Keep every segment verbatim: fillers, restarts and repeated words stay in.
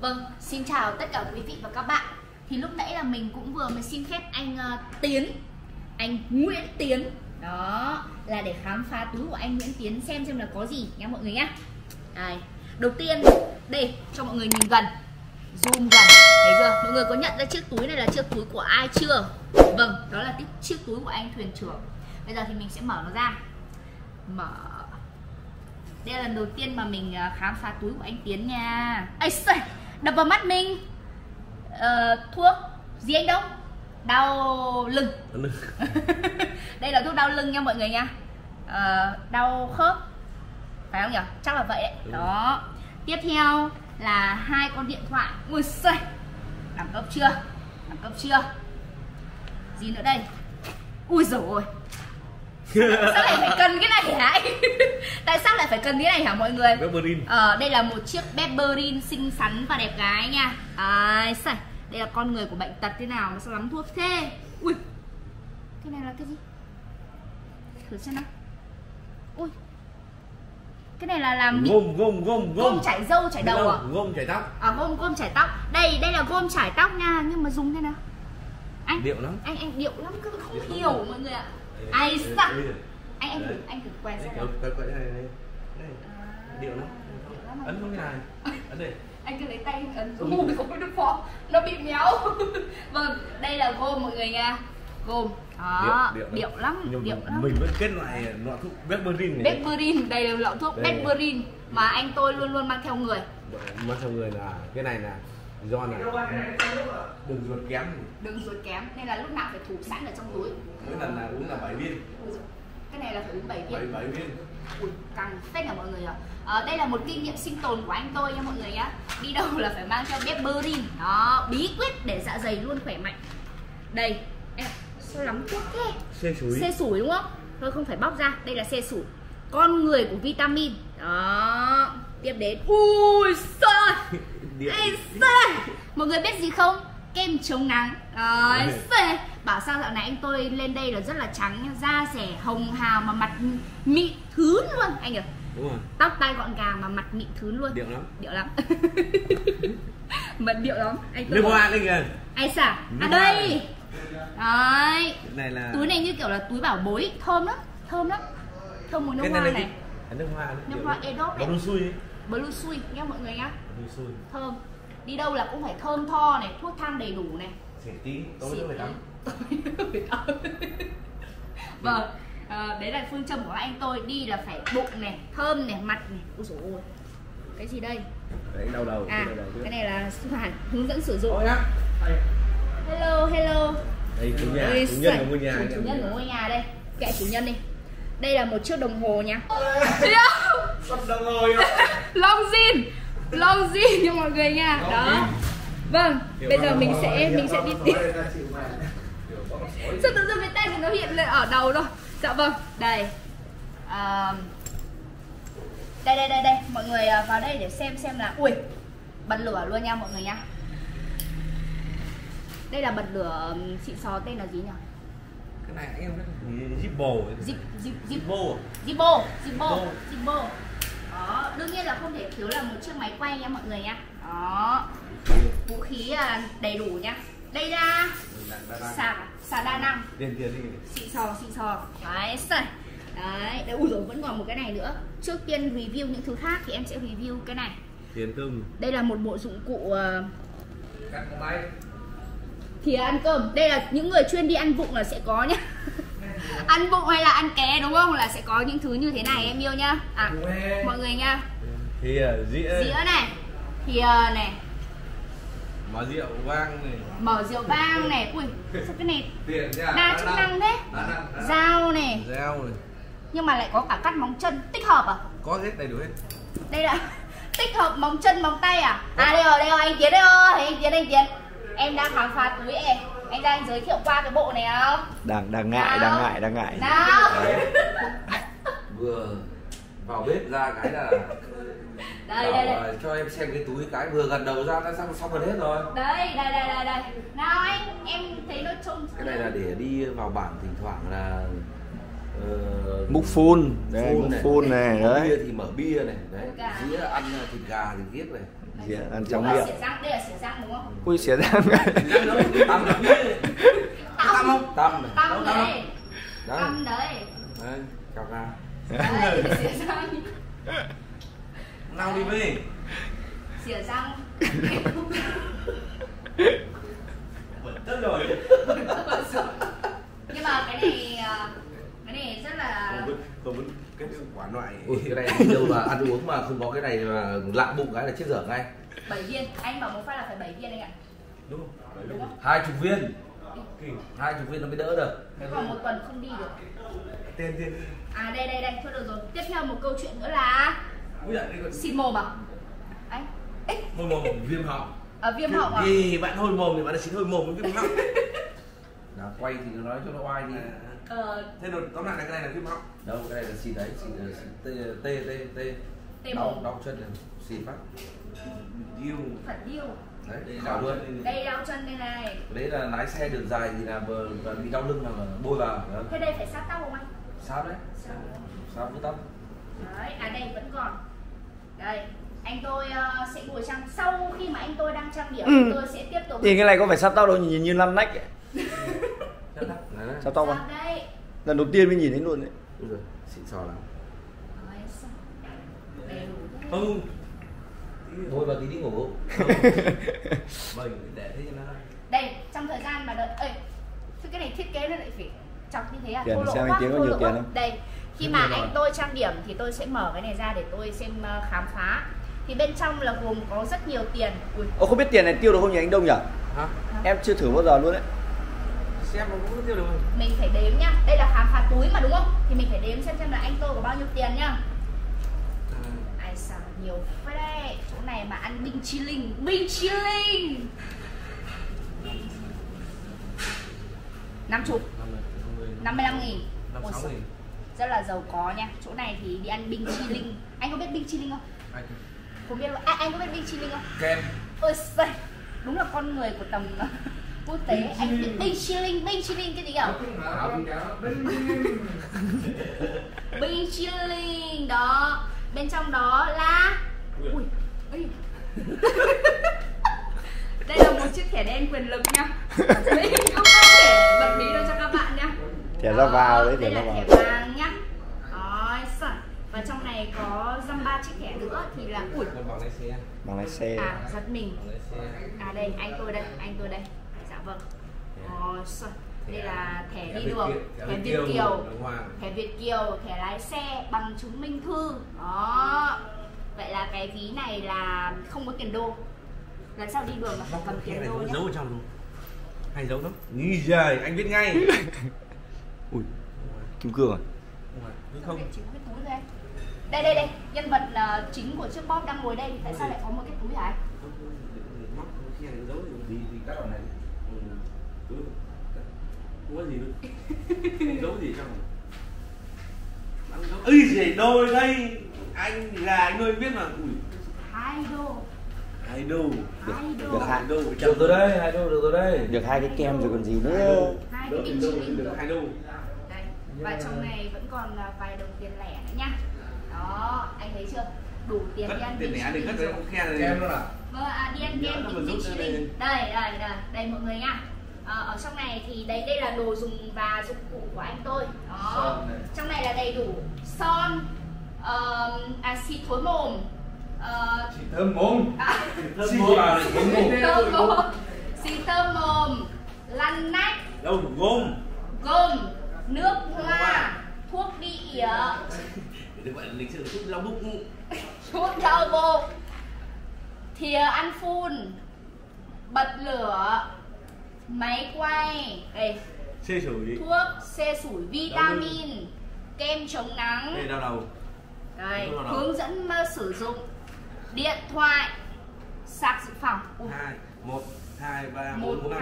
Vâng, xin chào tất cả quý vị và các bạn. Thì lúc nãy là mình cũng vừa mới xin phép anh uh, Tiến, anh Nguyễn Tiến. Đó, là để khám phá túi của anh Nguyễn Tiến xem xem là có gì nha mọi người nhá. Đây, đầu tiên, đây, cho mọi người nhìn gần, zoom gần, thấy chưa? Mọi người có nhận ra chiếc túi này là chiếc túi của ai chưa? Vâng, đó là chiếc túi của anh thuyền trưởng. Bây giờ thì mình sẽ mở nó ra. Mở. Đây là lần đầu tiên mà mình khám phá túi của anh Tiến nha. Ây xời, đập vào mắt mình. Ờ, thuốc gì anh Đông? Đau lưng. Đây là thuốc đau lưng nha mọi người nha. Ờ, đau khớp. Phải không nhỉ? Chắc là vậy đấy. Đúng. Đó. Tiếp theo là hai con điện thoại. Ui xời. Đẳng cấp chưa? Đẳng cấp chưa? Gì nữa đây? Ui giời ơi. Sao lại phải cần cái này hả anh? Tại sao lại phải cần cái này hả mọi người? Berberine. Ờ, đây là một chiếc Berberine xinh xắn và đẹp gái nha. À, đây là con người của bệnh tật thế nào mà sao lắm thuốc thế. Ui, cái này là cái gì? Thử xem nào. Ui, cái này là làm gôm gôm gôm gôm chải râu chải đầu à? Gôm chải tóc. À, gôm gôm chải tóc. Đây, đây là gôm chải tóc nha, nhưng mà dùng thế nào? Anh điệu lắm. Anh anh điệu lắm, cứ không điệu hiểu lắm. Mọi người ạ. Ai sao? Anh anh thử anh thử quay xem. Quay quay này này. Đây. Điệu lắm. Ấn xuống cái này. Ấn đây. Anh cứ lấy tay ấn xuống. Ôi giời ơi nó phọ. Nó bị méo. Vâng, đây là gôm mọi người nha. Gôm. Đó, điệu, điệu, điệu lắm, điệu, điệu lắm. Mình vẫn kết loại lọ thuốc Berberine này. Berberine, đây là lọ thuốc Berberine mà anh tôi luôn luôn mang theo người. Mang theo người là cái này là do này đường ruột kém đường ruột kém nên là lúc nào phải thủ sẵn ở trong túi. Mỗi lần là uống là bảy viên. Cái này là phải uống bảy viên. Bảy viên. Ui, căng phết là mọi người ạ. À, đây là một kinh nghiệm sinh tồn của anh tôi nha mọi người nhá. Đi đâu là phải mang theo Berberine. Đó, bí quyết để dạ dày luôn khỏe mạnh. Đây, em sao lắm thuốc thế? Xe sủi. Xe sủi đúng không? Thôi không phải bóc ra, đây là xe sủi. Con người của vitamin. Đó, tiếp đến. Ui trời ơi. Ê, mọi người biết gì không? Kem chống nắng. Đấy, ừ. Bảo sao dạo này anh tôi lên đây là rất là trắng, da rẻ hồng hào mà mặt mịn thướn luôn anh ạ. Đúng rồi. Tóc tai gọn gàng mà mặt mịn thướn luôn. Điệu lắm. Điệu lắm. Mật điệu lắm. Anh tôi. Livoa đây kìa. Ai xả? À đây. Đấy. Này là... túi này như kiểu là túi bảo bối, thơm lắm, thơm lắm. Thơm mùi nước hoa này. Này. Nước hoa. Nước hoa Edo đấy. Blue sui nghe mọi người nhá. Thơm. Đi đâu là cũng phải thơm tho này, thuốc thang đầy đủ này. Xỉn tí, tối nữa phải tắm. Vâng, à, đấy là phương châm của anh tôi, đi là phải bụng này, thơm này, mặt này. Ôi dồi ôi. Cái gì đây? Đấy, đau đầu. À, đau đầu cái này là hướng dẫn sử dụng. Hello, hello. Đây, chủ nhà, đây, chủ nhân của ngôi nhà. Chủ, chủ nhân của ngôi nhà đây. Kệ chủ nhân đi. Đây là một chiếc đồng hồ nha. Đồng hồ long jean, long jean cho mọi người nha. Đó. Vâng, bây giờ mình sẽ mình sẽ đi tìm. Sao tự dưng cái tay mình nó hiện lên ở đầu rồi. Dạ vâng, đây. À, đây đây đây đây, mọi người vào đây để xem xem là ui, bật lửa luôn nha mọi người nha. Đây là bật lửa xịn sò tên là gì nhỉ? Cái này anh em rất Zippo. Zippo. Zippo, Zippo, Zippo. Đó, đương nhiên là không thể thiếu là một chiếc máy quay nha mọi người nha. Đó. Vũ khí đầy đủ nha. Đây là xà, xà đa năng. Tiền tiền đi. Xịn sò, xịn sò. Đấy, xài. Đấy, đấy ui giời, vẫn còn một cái này nữa. Trước tiên review những thứ khác thì em sẽ review cái này. Tiền cơm. Đây là một bộ dụng cụ cắt máy. Thì ăn cơm, đây là những người chuyên đi ăn vụng là sẽ có nhá. Ăn vụng hay là ăn ké đúng không, là sẽ có những thứ như thế này em yêu nhá. À, mọi người nha. Thì uh, dĩa. Dĩa này. Thì uh, này. Mở rượu vang này. Mở rượu vang này. Ui, sao cái này đa chức năng thế. Dao này. Dao này. Nhưng mà lại có cả cắt móng chân, tích hợp à? Có hết, đầy đủ hết. Đây là tích hợp móng chân, móng tay à? À đây rồi, đây rồi, anh Tiến đây rồi, anh Tiến, anh Tiến. Em đang khám phá túi em, anh đang giới thiệu qua cái bộ này không? Đang đang ngại, đang ngại, đang ngại. Nào. Vừa vào bếp ra cái là đây, đây, đây. Cho em xem cái túi cái vừa gần đầu ra đã xong xong gần hết rồi. Đây, đây, đây, đây, đây. Nào anh, em thấy nó trông. Cái này là để đi vào bản thỉnh thoảng là uh, múc phun, đây, múc phun này, đấy. Bia thì mở bia này, đấy. Dĩa ăn thịt gà, thịt giết này. Gì ạ? Ăn trong miệng. Đây là xỉa răng đúng không? Ui, xỉa răng. Tăm đấy. Tăm không? Tăm này. Tăm đấy. Tăm đấy. Đấy, cào ra. Đấy, xỉa răng. Nào đi về. Xỉa răng. Bật tất rồi. Nhưng mà cái này cái này rất là không biết cái quả loại. Ui, cái này đâu mà ăn uống mà không có cái này mà lạ bụng cái là chết dở ngay. Bảy viên, anh bảo một phát là phải bảy viên anh ạ. Đúng không? Hai chục viên. Hai chục viên nó mới đỡ được. Thế còn một tuần không đi được. Tên tên. À đây đây đây, thôi được rồi. Tiếp theo một câu chuyện nữa là xịt mồm à? Anh. Hôi mồm viêm họng. À, viêm họng à? Thì bạn hôi mồm thì bạn đã xịt hôi mồm với viêm họng. Nào quay thì nói cho nó oai đi. Ờ. Thế rồi tóm lại là cái này là viêm họng. Đâu cái này là xịt đấy, xịt tê tê tê tê. Tê mồm. Đau chân này, xịt phát. Điêu. Thật điêu. Đấy, đau luôn. Đây đau chân đây này. Đấy là lái xe đường dài thì là bị đau lưng là bôi vào. Thế đây phải sát tóc không anh? Sát đấy. Sát. Sát với tóc. Đấy, à đây vẫn còn. Đây. Anh tôi uh, sẽ ngồi trang sau khi mà anh tôi đang trang điểm, ừ. Tôi sẽ tiếp tục. Nhìn cái này có phải sắp tóc đâu, nhìn như lăn nách vậy. Sắp tóc à? Lần đầu tiên mới nhìn thấy luôn đấy. Ui giời, xịn sò lắm. Ừ. Thôi vào tí đi ngủ. Mình để thế cho nó. Đây, trong thời gian mà đợt ơi, cái này thiết kế nó lại phải chọc như thế à? Tiền thô lỗ quá, thô lỗ quá. Đây, khi mà anh tôi trang điểm thì tôi sẽ mở cái này ra để tôi xem khám phá. Thì bên trong là gồm có rất nhiều tiền. Ui. Ô, không biết tiền này tiêu được không nhỉ anh Đông nhỉ? Hả? Em chưa thử bao giờ luôn đấy. Xem nó cũng tiêu được không? Mình phải đếm nhá. Đây là khám phá túi mà đúng không? Thì mình phải đếm xem xem là anh tôi có bao nhiêu tiền nhá. Ừ. Ai sao nhiều quá đấy. Chỗ này mà ăn binh chi linh, binh chi linh. năm mươi. năm mươi lăm nghìn. năm mươi sáu nghìn. Rất là giàu có nha. Chỗ này thì đi ăn binh chi linh. Anh có biết binh chi linh không? Anh không biết à, anh có biết binh chi linh không? Kem. Ôi giời, đúng là con người của tầm quốc tế. Binh anh biết binh chi linh, binh chi linh cái gì ạ? Binh chi linh đó, bên trong đó là ui, ui. Đây là một chiếc thẻ đen quyền lực nha. Đấy, không có thể bật mí đâu cho các bạn nha. Thẻ ra vào đấy, thẻ ra vào. Đây là thẻ vàng nhá. Ôi giời. Và trong này có dăm ba chiếc thẻ nữa thì là ủi bằng lái xe. Bằng lái xe. À giật mình. À đây, anh tôi đây, anh tôi đây. Dạ vâng. Ôi giời. Đây là thẻ đi đường, thẻ Việt Kiều, thẻ Việt Kiều, thẻ lái xe, bằng chứng minh thư. Đó. Vậy là cái ví này là không có tiền đô. Lần sau đi đường mà phải cầm tiền đô nhá. Giấu ở trong luôn. Hay giấu lắm. Nghĩ giời, anh biết ngay. Ui. Kim cương à? Không. Đây đây đây, nhân vật là chính của chiếc bóp đang ngồi đây thì tại sao lại có một cái túi hả anh? Ây giời, đôi đây, anh là anh ơi biết mà. Hai đô. Hai đô. Được hai đô. Được rồi đấy, hai đô được rồi đấy. Được hai cái kem rồi còn gì nữa. Hai cái đô, được hai đô. Đây, và trong này vẫn còn vài đồng tiền lẻ nữa nha. Đó, anh thấy chưa? Đủ tiền đi ăn binh chi linh rồi. Đấy, không khe rồi. Em luôn à? Vâng, à, đi ăn đi ăn binh chi linh. Đây, đây, đây, đây mọi người nha. À, ở trong này thì đấy, đây là đồ dùng và dụng cụ của anh tôi. Đó, này. Trong này là đầy đủ son, uh, à, xịt thối mồm. Uh, xịt thơm mồm. À, xịt thơm mồm. Xịt thơm mồm, lăn nách. Đâu, gồm. Gồm, nước hoa, thuốc đi ỉa. Để gọi là lịch sử thuốc đau bụng. Thuốc đau bụng. Thìa ăn phun. Bật lửa. Máy quay. Đây. Xê sủi. Thuốc xê sủi, vitamin. Kem chống nắng. Đây đau đầu. Đây, đau đầu. Hướng dẫn sử dụng. Điện thoại. Sạc dự phòng. Hai, một, hai, ba, bốn, năm,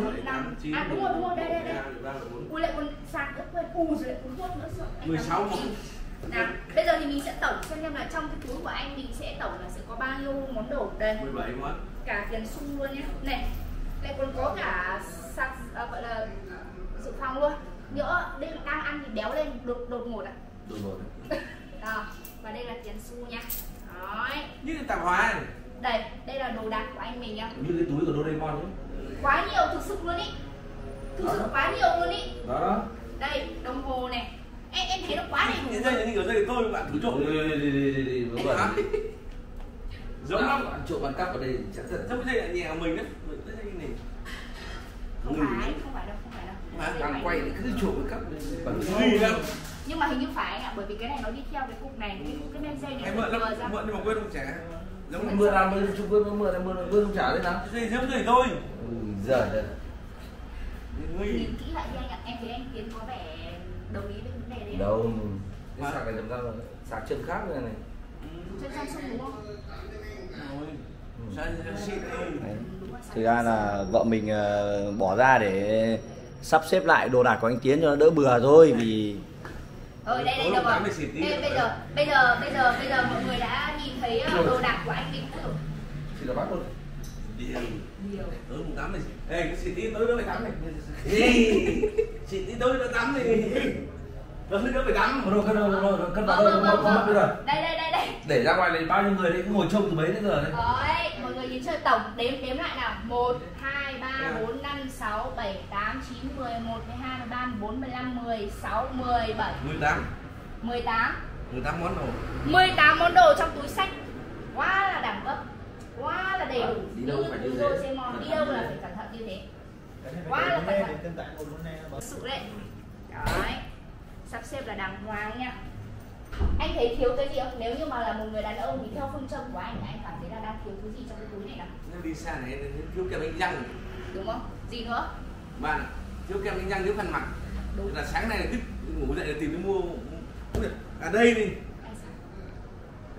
bốn, năm, chín. À đúng rồi, đúng rồi, đây, đây, đây. Ui lại còn sạc nữa, quên, u rồi lại còn thuốc nữa. Mười sáu. Nào, bây giờ thì mình sẽ tổng xem xem là trong cái túi của anh mình sẽ tổng là sẽ có bao nhiêu món đồ đây. Mười bảy món. Cả tiền sung luôn nhé. Này, lại còn có cả sạc, à, gọi là dự phòng luôn. Nhỡ đây đang ăn thì béo lên đột, đột ngột ạ. Đột ngột. Đó, và đây là tiền xu nha. Đó. Như tạp hóa này. Đây, đây là đồ đạc của anh mình nhá. Như cái túi của Doraemon ấy. Quá nhiều, thực sự luôn ý. Thực đó sự đó. Quá nhiều luôn ý. Đó đó. Đây, đồng hồ này. Em em thấy nó quá đầy đủ. Cái dây này kiểu dây tôi bạn cứ trộm. Giống lắm, bạn trộm bạn cắp vào đây chắc thật. Sao cái dây lại nhà mình đấy. Không phải, không phải đâu, không phải đâu. Mà bạn quay cứ trộm cắp bạn suy lắm. Nhưng mà hình như phải anh ạ, bởi vì cái này nó đi theo cái cục này, cái cục cái nem dây này. Em mượn lắm, mượn nhưng mà quên không trả. Giống mượn mưa làm mượn chung quên mượn mượn mượn không trả thế nào. Dây giống người tôi. Giời ơi. Nhìn kỹ lại đi anh ạ, em thấy anh Tiến có vẻ đồng ý với vấn đề đấy. Đâu, cái sạc này làm sao rồi, sạc chân khác này này. Chân Samsung đúng không? Thực ra là vợ mình bỏ ra để sắp xếp lại đồ đạc của anh Tiến cho nó đỡ bừa thôi vì. Rồi đây đây được rồi. Đây, bây giờ bây giờ bây giờ bây giờ mọi người đã nhìn thấy đồ đạc của anh Bình rồi. Thì là bác luôn. Điều. Điều. Tối mùng tám này. Ê, cái xịt tí tối nó phải tắm này. Xịt tí tối nó tắm này. Nó nó phải tắm. Rồi rồi rồi rồi cất vào đây không mất bây giờ. Đây đây đây đây. Để ra ngoài này bao nhiêu người đấy cứ ngồi trông từ mấy đến giờ đấy. Rồi, mọi người nhìn chơi tổng đếm đếm lại nào. một hai ba bốn năm sáu bảy tám chín mười một mười hai mười ba mười bốn mười lăm mười sáu mười bảy mười tám mười tám món đồ. mười tám món đồ trong túi sách. Quá là đẳng cấp. Quá là đầy đủ. Đi đâu phải như thế. Đi đâu là phải cẩn thận như thế. Quá là cẩn thận. Thực sự đấy. Đấy. Sắp xếp là đàng hoàng nha. Anh thấy thiếu cái gì không? Nếu như mà là một người đàn ông thì theo phương châm của anh anh cảm thấy là đang thiếu thứ gì trong cái túi này nào? Nếu đi xa này thiếu kem đánh răng. Đúng không? Gì nữa? Bạn thiếu kem đánh răng, thiếu khăn mặt. Đúng. Là sáng nay là thích ngủ dậy là tìm đi mua. À đây đi.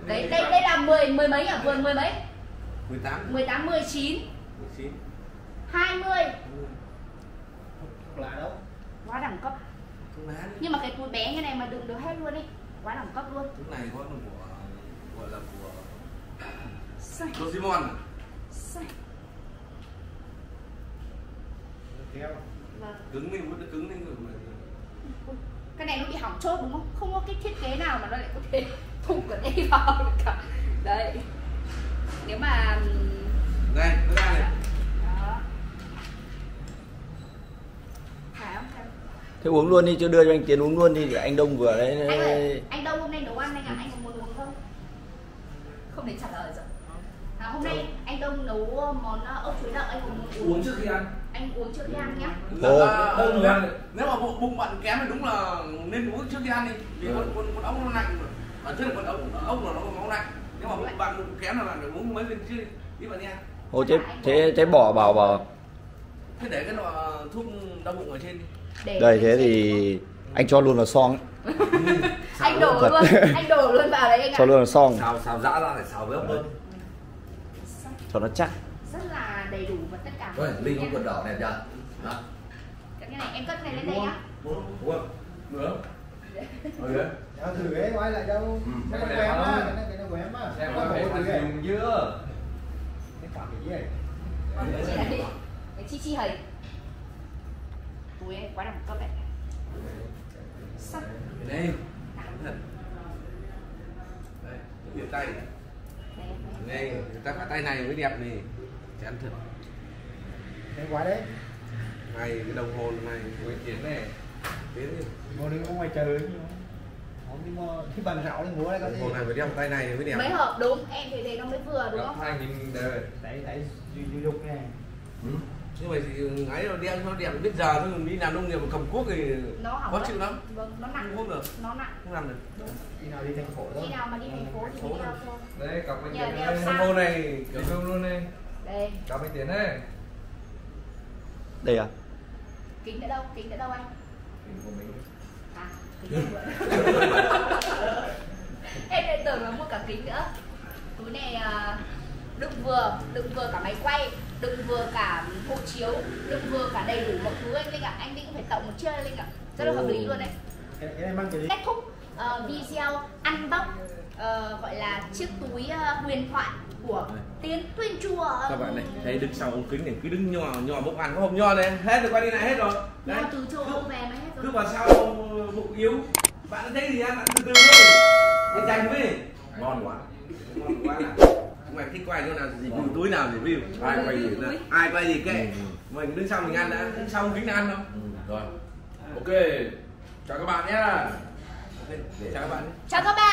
Đấy, đây đây là mười mười mấy à? Vừa mười mấy? mười tám mười tám mười chín mười chín hai mươi. Không lạ đâu. Quá đẳng cấp. Nhưng mà cái túi bé như này mà đựng được hết luôn đi. Quá đẳng cấp luôn. Túi này có đồng của gọi là của Doraemon. Sai. Vâng. Cứng lên, nó cứng lên rồi mà. Cái này nó bị hỏng chốt đúng không? Không có cái thiết kế nào mà nó lại có thể thủng cả đây vào được cả. Đấy. Nếu mà đây, nó ra này. Đó. Phải không? Thế uống luôn đi, chứ đưa cho anh Tiến uống luôn đi, anh Đông vừa đấy. Anh ơi, anh Đông hôm nay nấu ăn anh ạ, à? Anh có muốn uống không? Không để trả lời rồi. À, hôm nay anh Đông nấu món ốc chuối đậu, anh có muốn uống? Uống trước khi ăn. Anh uống trước khi ăn nhá. Ờ, ừ. Nếu, nếu mà bụng bạn kém thì đúng là nên uống trước khi ăn đi. Vì ừ. con, con, con ốc nó lạnh. Bản chất là con ốc, ốc là nó có máu lạnh. Nếu mà bụng bạn bụng kém là bạn phải uống mấy viên chứ đi bạn nha. Ô thế thế thế bỏ bảo bảo. Thế để cái nọ thuốc đau bụng ở trên đi. Để đây thế thì anh cho luôn vào xoong. Anh đổ luôn, anh đổ luôn vào đấy anh ạ. Cho luôn vào xoong. Xào xào dã ra để xào với ốc luôn. Cho nó chắc. Rất là đầy đủ và tất cả. Rồi, Linh có quần đỏ đẹp chưa? Đó. Cái này em cất cái này lên đây nhá. Đúng không? Được. Rồi đấy. Nó thử cái quay lại đâu. Cái này em á, cái này cái này của em á. Xem có phải dùng dưa. Cái cảm gì vậy? Cái chi chi hầy. Túi ấy quá đẳng cấp đấy. Sắc. Đây. Thật. Đây, cái tay. Đây, người ta cả tay này mới đẹp này. Chị ăn thật. Thế quá đấy. Này, cái đồng hồ này, Nguyễn Tiến này. Tiến đi. Ngồi đi ngồi ngoài trời ấy. Nhưng mà khi bàn rạo lên múa đây có gì. Đồng hồ này phải đeo tay này mới đẹp. Mấy hợp đúng, em thì thấy nó mới vừa đúng không? Đấy, đấy, đấy, du dục này. Như vậy thì ấy nó đeo nó đẹp biết giờ thôi, đi làm nông nghiệp cầm cuốc thì khó chịu lắm. Vâng, nó nặng không được. Nó nặng. Không làm được. Khi nào đi thành phố thôi. Khi nào mà đi thành phố thì đeo thôi. Đấy, cặp anh Tiến đây, đồng hồ này, kiểu gương luôn đây. Đây. Cặp anh Tiến đây. Đây à? Kính đã đâu, kính đã đâu anh? Kính của mình. À, kính của mình. Em lại tưởng là mua cả kính nữa. Túi này đựng vừa, đựng vừa cả máy quay. Đựng vừa cả hộ chiếu, đựng vừa cả đầy đủ mọi thứ anh Linh ạ. À. Anh Linh cũng phải tậu một chiếc Linh ạ. À. Rất là hợp lý luôn đấy. Cái này mang cái gì? Kết thúc uh, video unbox uh, gọi là chiếc túi uh, huyền thoại của Tiến Tuyên Chùa. Các bạn này, thấy đứng sau ống kính này cứ đứng nhỏ nhỏ bốc ăn có hộp nho này, hết rồi quay đi này hết rồi. Đấy. Từ chỗ ông về mới hết rồi. Cứ vào sau bụng yếu. Bạn đã thấy gì ăn, bạn từ từ thôi. Để dành với. Ngon quá. Ngon quá. mày thích có ảnh con nào review, túi nào review, ai quay gì nữa, ai quay gì kệ, mình đứng sau mình ăn đã, đứng sau kính là ăn không? Ừ, rồi, ok, chào các bạn nhé. Okay. Chào các bạn. Chào các bạn.